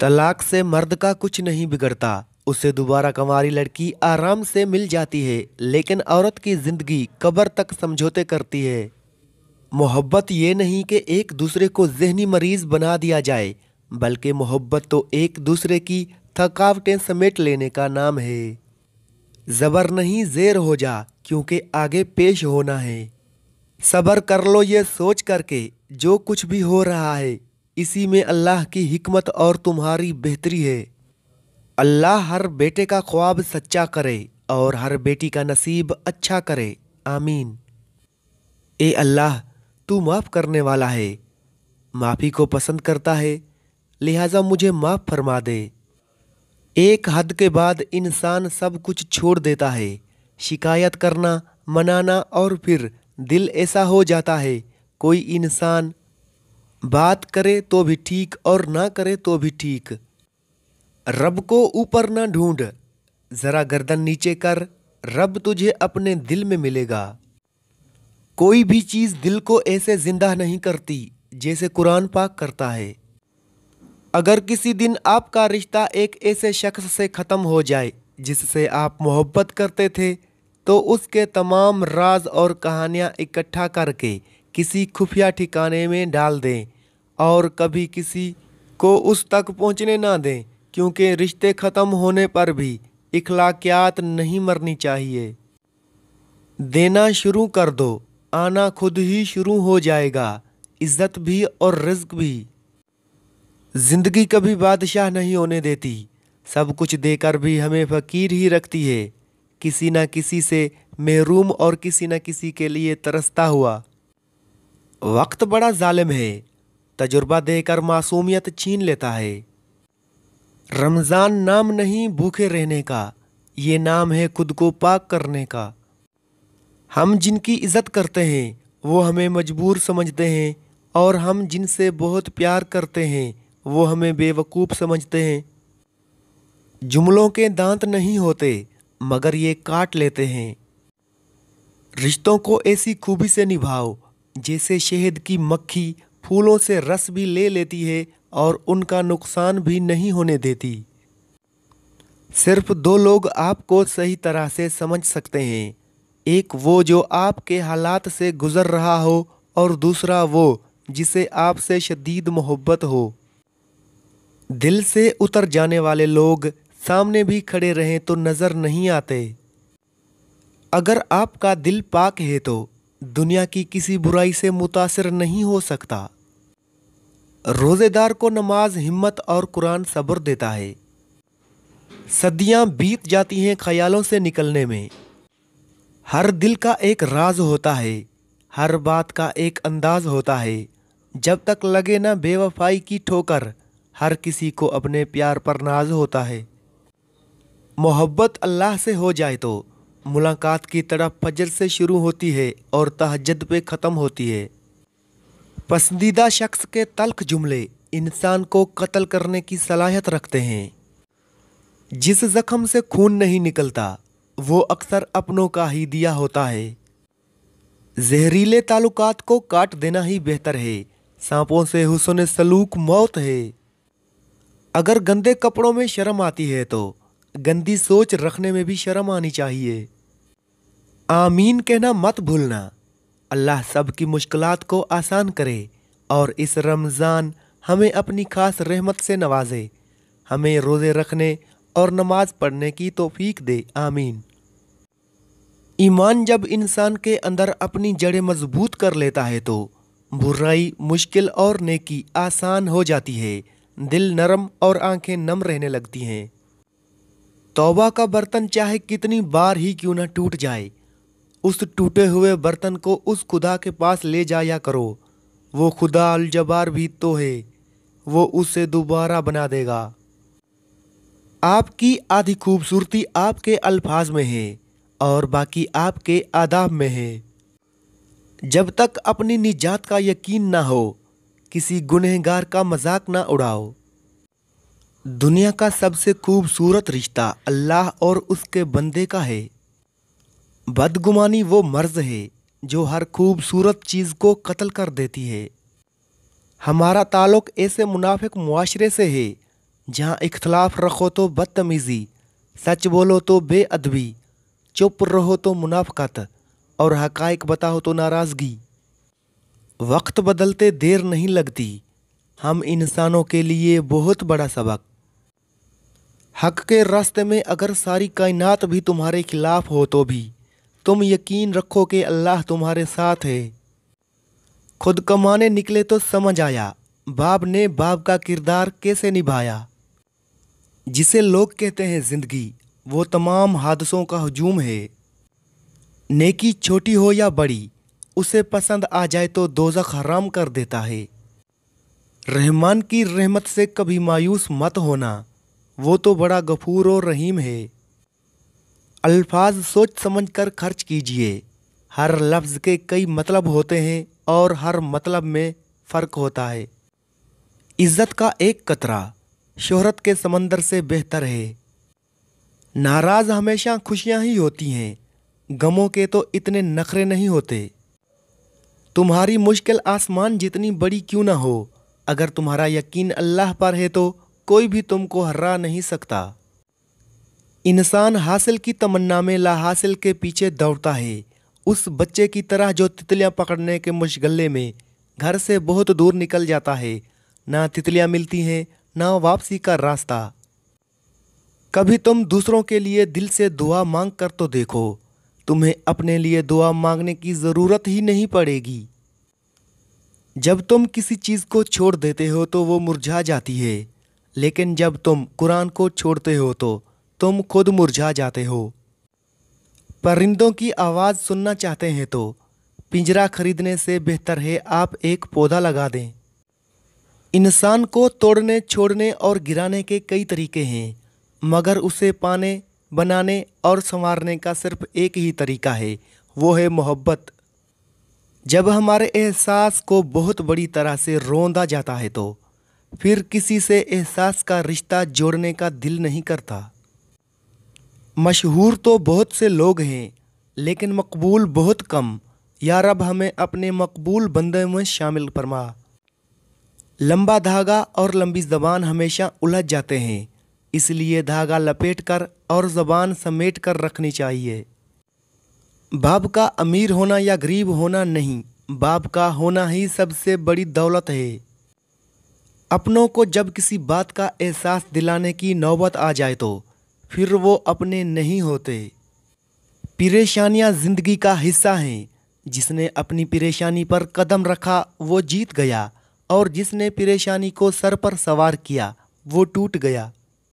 तलाक से मर्द का कुछ नहीं बिगड़ता, उसे दोबारा कंवारी लड़की आराम से मिल जाती है, लेकिन औरत की ज़िंदगी कब्र तक समझौते करती है। मोहब्बत ये नहीं कि एक दूसरे को ज़हनी मरीज़ बना दिया जाए, बल्कि मोहब्बत तो एक दूसरे की थकावटें समेट लेने का नाम है। ज़बर नहीं ज़ेर हो जा, क्योंकि आगे पेश होना है। सब्र कर लो ये सोच करके जो कुछ भी हो रहा है, इसी में अल्लाह की हिकमत और तुम्हारी बेहतरी है। अल्लाह हर बेटे का ख्वाब सच्चा करे और हर बेटी का नसीब अच्छा करे। आमीन। ए अल्लाह, तू माफ़ करने वाला है, माफ़ी को पसंद करता है, लिहाजा मुझे माफ़ फरमा दे। एक हद के बाद इंसान सब कुछ छोड़ देता है, शिकायत करना, मनाना, और फिर दिल ऐसा हो जाता है, कोई इंसान बात करे तो भी ठीक और ना करे तो भी ठीक। रब को ऊपर ना ढूंढ, ज़रा गर्दन नीचे कर, रब तुझे अपने दिल में मिलेगा। कोई भी चीज़ दिल को ऐसे ज़िंदा नहीं करती जैसे कुरान पाक करता है। अगर किसी दिन आपका रिश्ता एक ऐसे शख्स से ख़त्म हो जाए जिससे आप मोहब्बत करते थे, तो उसके तमाम राज और कहानियाँ इकट्ठा करके किसी खुफिया ठिकाने में डाल दें और कभी किसी को उस तक पहुँचने ना दें, क्योंकि रिश्ते ख़त्म होने पर भी इखलाकियात नहीं मरनी चाहिए। देना शुरू कर दो, आना खुद ही शुरू हो जाएगा, इज़्ज़त भी और रिज़्क भी। ज़िंदगी कभी बादशाह नहीं होने देती, सब कुछ देकर भी हमें फ़कीर ही रखती है, किसी न किसी से महरूम और किसी न किसी के लिए तरसता हुआ। वक्त बड़ा जालिम है, तजुर्बा देकर मासूमियत छीन लेता है। रमज़ान नाम नहीं भूखे रहने का, ये नाम है खुद को पाक करने का। हम जिनकी इज़्ज़त करते हैं वो हमें मजबूर समझते हैं, और हम जिनसे बहुत प्यार करते हैं वो हमें बेवकूफ़ समझते हैं। जुमलों के दांत नहीं होते, मगर ये काट लेते हैं। रिश्तों को ऐसी खूबी से निभाओ जैसे शहद की मक्खी फूलों से रस भी ले लेती है और उनका नुकसान भी नहीं होने देती। सिर्फ दो लोग आपको सही तरह से समझ सकते हैं, एक वो जो आपके हालात से गुज़र रहा हो और दूसरा वो जिसे आपसे शदीद मोहब्बत हो। दिल से उतर जाने वाले लोग सामने भी खड़े रहें तो नज़र नहीं आते। अगर आपका दिल पाक है तो दुनिया की किसी बुराई से मुतासिर नहीं हो सकता। रोज़ेदार को नमाज हिम्मत और कुरान सब्र देता है। सदियां बीत जाती हैं ख्यालों से निकलने में। हर दिल का एक राज होता है, हर बात का एक अंदाज होता है। जब तक लगे ना बेवफाई की ठोकर, हर किसी को अपने प्यार पर नाज होता है। मोहब्बत अल्लाह से हो जाए तो मुलाकात की तरफ फजर से शुरू होती है और तहज्जुद पे ख़त्म होती है। पसंदीदा शख्स के तल्ख जुमले इंसान को कत्ल करने की सलाहियत रखते हैं। जिस ज़ख्म से खून नहीं निकलता वो अक्सर अपनों का ही दिया होता है। जहरीले ताल्लुकात को काट देना ही बेहतर है, सांपों से हुस्न सलूक मौत है। अगर गंदे कपड़ों में शर्म आती है तो गंदी सोच रखने में भी शर्म आनी चाहिए। आमीन कहना मत भूलना। अल्लाह सब की मुश्किलात को आसान करे और इस रमज़ान हमें अपनी खास रहमत से नवाजे, हमें रोज़े रखने और नमाज पढ़ने की तौफीक दे। आमीन। ईमान जब इंसान के अंदर अपनी जड़ें मजबूत कर लेता है तो बुराई मुश्किल और नेकी आसान हो जाती है, दिल नरम और आंखें नम रहने लगती हैं। तौबा का बर्तन चाहे कितनी बार ही क्यों ना टूट जाए, उस टूटे हुए बर्तन को उस खुदा के पास ले जाया करो। वो खुदा अलजबार भी तो है, वो उसे दोबारा बना देगा। आपकी आधी खूबसूरती आपके अल्फाज में है और बाकी आपके आदाब में है। जब तक अपनी निजात का यकीन ना हो, किसी गुनहगार का मजाक ना उड़ाओ। दुनिया का सबसे खूबसूरत रिश्ता अल्लाह और उसके बंदे का है। बदगुमानी वो मर्ज़ है जो हर खूबसूरत चीज़ को कत्ल कर देती है। हमारा ताल्लुक़ ऐसे मुनाफिक मुआशरे से है जहाँ इख्तलाफ रखो तो बदतमीज़ी, सच बोलो तो बेअदबी, चुप रहो तो मुनाफकत और हक़ाइक़ बताओ तो नाराज़गी। वक्त बदलते देर नहीं लगती, हम इंसानों के लिए बहुत बड़ा सबक। हक़ के रास्ते में अगर सारी कायनात भी तुम्हारे खिलाफ हो तो भी तुम यकीन रखो कि अल्लाह तुम्हारे साथ है। खुद कमाने निकले तो समझ आया बाप ने बाप का किरदार कैसे निभाया। जिसे लोग कहते हैं ज़िंदगी, वो तमाम हादसों का हुजूम है। नेकी छोटी हो या बड़ी, उसे पसंद आ जाए तो दोज़ख हराम कर देता है। रहमान की रहमत से कभी मायूस मत होना, वो तो बड़ा गफूर और रहीम है। अल्फाज सोच समझ कर खर्च कीजिए, हर लफ्ज़ के कई मतलब होते हैं और हर मतलब में फ़र्क होता है। इज़्ज़त का एक कतरा शोहरत के समंदर से बेहतर है। नाराज़ हमेशा खुशियां ही होती हैं, गमों के तो इतने नखरे नहीं होते। तुम्हारी मुश्किल आसमान जितनी बड़ी क्यों ना हो, अगर तुम्हारा यकीन अल्लाह पर है तो कोई भी तुमको हरा नहीं सकता। इंसान हासिल की तमन्ना में ला हासिल के पीछे दौड़ता है, उस बच्चे की तरह जो तितलियां पकड़ने के मुश्गले में घर से बहुत दूर निकल जाता है। ना तितलियां मिलती हैं, ना वापसी का रास्ता। कभी तुम दूसरों के लिए दिल से दुआ मांग कर तो देखो, तुम्हें अपने लिए दुआ मांगने की ज़रूरत ही नहीं पड़ेगी। जब तुम किसी चीज़ को छोड़ देते हो तो वो मुरझा जाती है, लेकिन जब तुम कुरान को छोड़ते हो तो तुम खुद मुरझा जाते हो। परिंदों की आवाज़ सुनना चाहते हैं तो पिंजरा खरीदने से बेहतर है आप एक पौधा लगा दें। इंसान को तोड़ने, छोड़ने और गिराने के कई तरीके हैं, मगर उसे पाने, बनाने और संवारने का सिर्फ एक ही तरीका है, वो है मोहब्बत। जब हमारे एहसास को बहुत बड़ी तरह से रोंदा जाता है तो फिर किसी से एहसास का रिश्ता जोड़ने का दिल नहीं करता। मशहूर तो बहुत से लोग हैं, लेकिन मकबूल बहुत कम। या रब, हमें अपने मकबूल बंदे में शामिल फरमा। लंबा धागा और लंबी ज़बान हमेशा उलझ जाते हैं, इसलिए धागा लपेट कर और ज़बान समेट कर रखनी चाहिए। बाप का अमीर होना या गरीब होना नहीं, बाप का होना ही सबसे बड़ी दौलत है। अपनों को जब किसी बात का एहसास दिलाने की नौबत आ जाए तो फिर वो अपने नहीं होते। परेशानियां ज़िंदगी का हिस्सा हैं, जिसने अपनी परेशानी पर कदम रखा वो जीत गया और जिसने परेशानी को सर पर सवार किया वो टूट गया।